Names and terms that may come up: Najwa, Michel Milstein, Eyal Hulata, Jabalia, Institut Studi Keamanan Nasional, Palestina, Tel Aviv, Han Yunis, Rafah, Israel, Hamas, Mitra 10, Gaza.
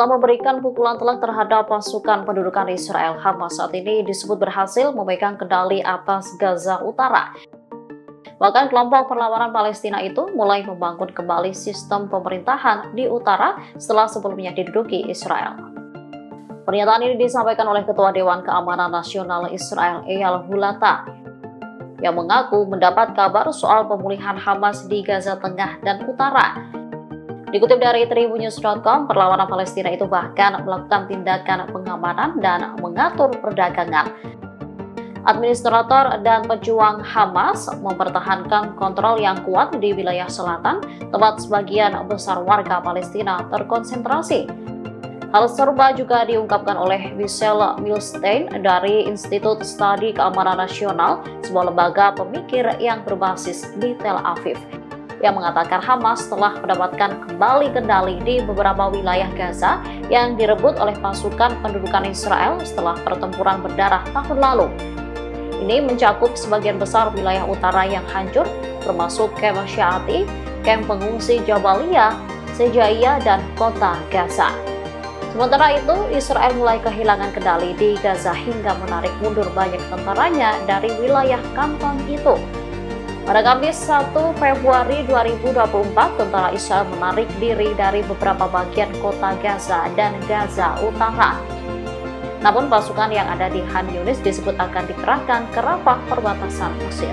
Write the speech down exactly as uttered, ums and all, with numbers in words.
telah memberikan pukulan telak terhadap pasukan pendudukan Israel. Hamas saat ini disebut berhasil memegang kendali atas Gaza Utara. Bahkan kelompok perlawanan Palestina itu mulai membangun kembali sistem pemerintahan di utara setelah sebelumnya diduduki Israel. Pernyataan ini disampaikan oleh Ketua Dewan Keamanan Nasional Israel Eyal Hulata yang mengaku mendapat kabar soal pemulihan Hamas di Gaza Tengah dan Utara. Dikutip dari tribun news dot com, perlawanan Palestina itu bahkan melakukan tindakan pengamanan dan mengatur perdagangan. Administrator dan pejuang Hamas mempertahankan kontrol yang kuat di wilayah selatan, tempat sebagian besar warga Palestina terkonsentrasi. Hal serupa juga diungkapkan oleh Michel Milstein dari Institut Studi Keamanan Nasional, sebuah lembaga pemikir yang berbasis di Tel Aviv, yang mengatakan Hamas telah mendapatkan kembali kendali di beberapa wilayah Gaza yang direbut oleh pasukan pendudukan Israel setelah pertempuran berdarah tahun lalu. Ini mencakup sebagian besar wilayah utara yang hancur, termasuk Kem Syaati, Kem Pengungsi Jabalia, Sejaia, dan kota Gaza. Sementara itu, Israel mulai kehilangan kendali di Gaza hingga menarik mundur banyak tentaranya dari wilayah kantong itu. Pada Kamis satu Februari dua ribu dua puluh empat, tentara Israel menarik diri dari beberapa bagian kota Gaza dan Gaza Utara. Namun pasukan yang ada di Han Yunis disebut akan dikerahkan ke Rafah perbatasan Mesir.